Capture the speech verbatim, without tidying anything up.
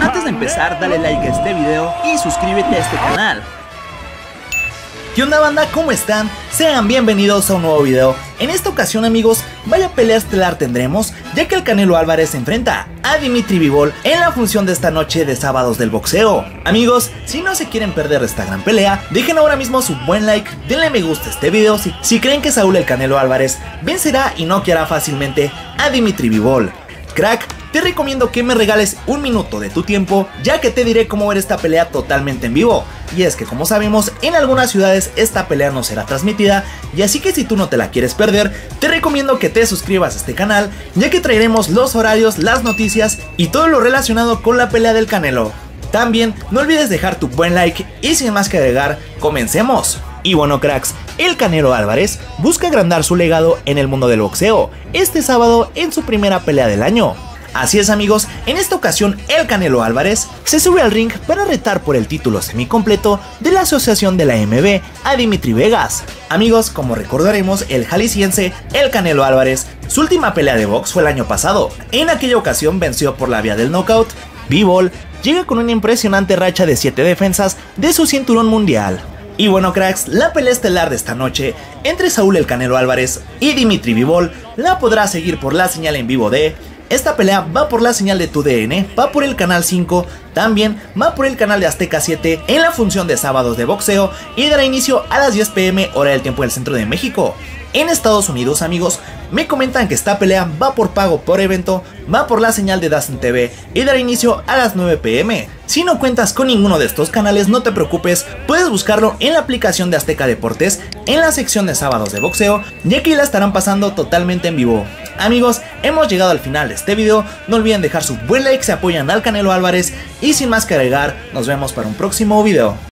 Antes de empezar, dale like a este video y suscríbete a este canal. ¿Qué onda, banda? ¿Cómo están? Sean bienvenidos a un nuevo video. En esta ocasión, amigos, vaya pelea estelar tendremos, ya que el Canelo Álvarez se enfrenta a Dmitry Bivol en la función de esta noche de sábados del boxeo. Amigos, si no se quieren perder esta gran pelea, dejen ahora mismo su buen like, denle me gusta a este video si, si creen que Saúl el Canelo Álvarez vencerá y noqueará fácilmente a Dmitry Bivol. Crack, te recomiendo que me regales un minuto de tu tiempo, ya que te diré cómo ver esta pelea totalmente en vivo. Y es que, como sabemos, en algunas ciudades esta pelea no será transmitida, y así que si tú no te la quieres perder, te recomiendo que te suscribas a este canal, ya que traeremos los horarios, las noticias y todo lo relacionado con la pelea del Canelo. También no olvides dejar tu buen like y sin más que agregar, comencemos. Y bueno, cracks, el Canelo Álvarez busca agrandar su legado en el mundo del boxeo este sábado en su primera pelea del año. Así es, amigos, en esta ocasión el Canelo Álvarez se sube al ring para retar por el título semicompleto de la asociación de la A M B a Dmitry Vegas. Amigos, como recordaremos, el jalisciense, el Canelo Álvarez, su última pelea de box fue el año pasado. En aquella ocasión venció por la vía del knockout. Bivol llega con una impresionante racha de siete defensas de su cinturón mundial. Y bueno, cracks, la pelea estelar de esta noche entre Saúl el Canelo Álvarez y Dmitry Bivol la podrá seguir por la señal en vivo de... Esta pelea va por la señal de tu D N, va por el canal cinco, también va por el canal de Azteca siete en la función de sábados de boxeo y dará inicio a las diez pm hora del tiempo del centro de México. En Estados Unidos, amigos, me comentan que esta pelea va por pago por evento, va por la señal de D A Z N T V y dará inicio a las nueve pm. Si no cuentas con ninguno de estos canales, no te preocupes, puedes buscarlo en la aplicación de Azteca Deportes en la sección de sábados de boxeo, ya que la estarán pasando totalmente en vivo. Amigos, hemos llegado al final de este video, no olviden dejar su buen like si apoyan al Canelo Álvarez y sin más que agregar, nos vemos para un próximo video.